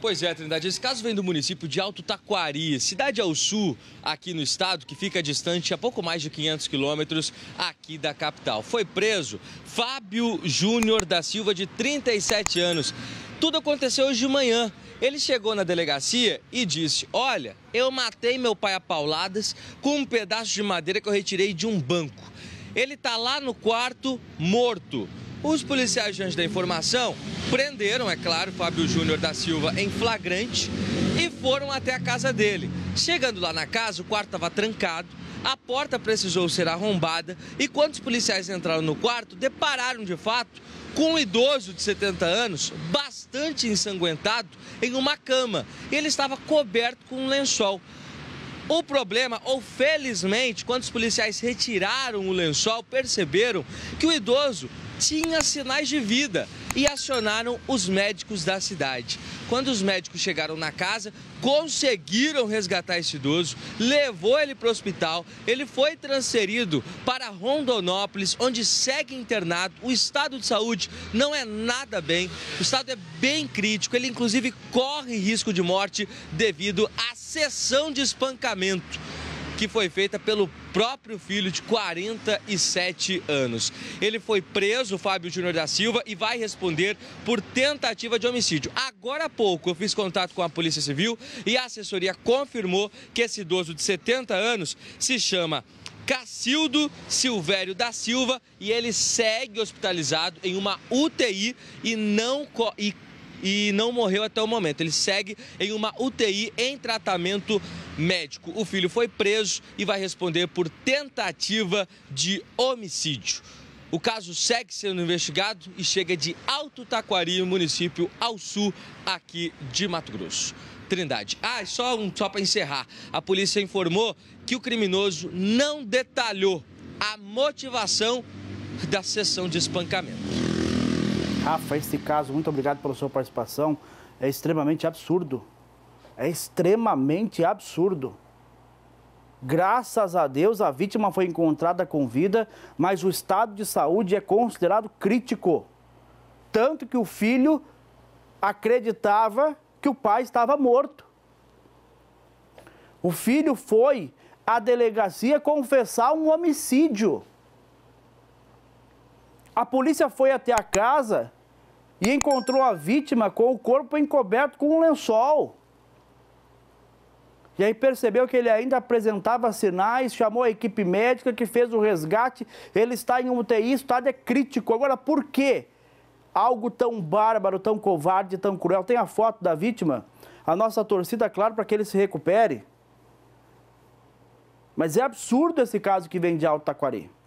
Pois é, Trindade, esse caso vem do município de Alto Taquari, cidade ao sul aqui no estado, que fica distante a pouco mais de 500 quilômetros aqui da capital. Foi preso Fábio Júnior da Silva, de 37 anos. Tudo aconteceu hoje de manhã. Ele chegou na delegacia e disse: olha, eu matei meu pai a pauladas com um pedaço de madeira que eu retirei de um banco. Ele está lá no quarto, morto. Os policiais, diante da informação, prenderam, é claro, Fábio Júnior da Silva em flagrante e foram até a casa dele. Chegando lá na casa, o quarto estava trancado, a porta precisou ser arrombada e quando os policiais entraram no quarto, depararam de fato com um idoso de 70 anos, bastante ensanguentado, em uma cama. Ele estava coberto com um lençol. O problema, ou felizmente, quando os policiais retiraram o lençol, perceberam que o idoso tinha sinais de vida e acionaram os médicos da cidade. Quando os médicos chegaram na casa, conseguiram resgatar esse idoso, levou ele para o hospital, ele foi transferido para Rondonópolis, onde segue internado. O estado de saúde não é nada bem, o estado é bem crítico, ele inclusive corre risco de morte devido à sessão de espancamento que foi feita pelo próprio filho, de 47 anos. Ele foi preso, Fábio Júnior da Silva, e vai responder por tentativa de homicídio. Agora há pouco eu fiz contato com a Polícia Civil e a assessoria confirmou que esse idoso de 70 anos se chama Cacildo Silvério da Silva e ele segue hospitalizado em uma UTI e não morreu até o momento. Ele segue em uma UTI em tratamento médico. O filho foi preso e vai responder por tentativa de homicídio. O caso segue sendo investigado e chega de Alto Taquari, município ao sul aqui de Mato Grosso. Trindade. Ah, só para encerrar, a polícia informou que o criminoso não detalhou a motivação da sessão de espancamento. Rafa, esse caso, muito obrigado pela sua participação, é extremamente absurdo. É extremamente absurdo. Graças a Deus, a vítima foi encontrada com vida, mas o estado de saúde é considerado crítico. Tanto que o filho acreditava que o pai estava morto. O filho foi à delegacia confessar um homicídio. A polícia foi até a casa e encontrou a vítima com o corpo encoberto com um lençol. E aí percebeu que ele ainda apresentava sinais, chamou a equipe médica que fez o resgate, ele está em UTI, o estado é crítico. Agora, por que algo tão bárbaro, tão covarde, tão cruel? Tem a foto da vítima, a nossa torcida, claro, para que ele se recupere. Mas é absurdo esse caso que vem de Alto Taquari.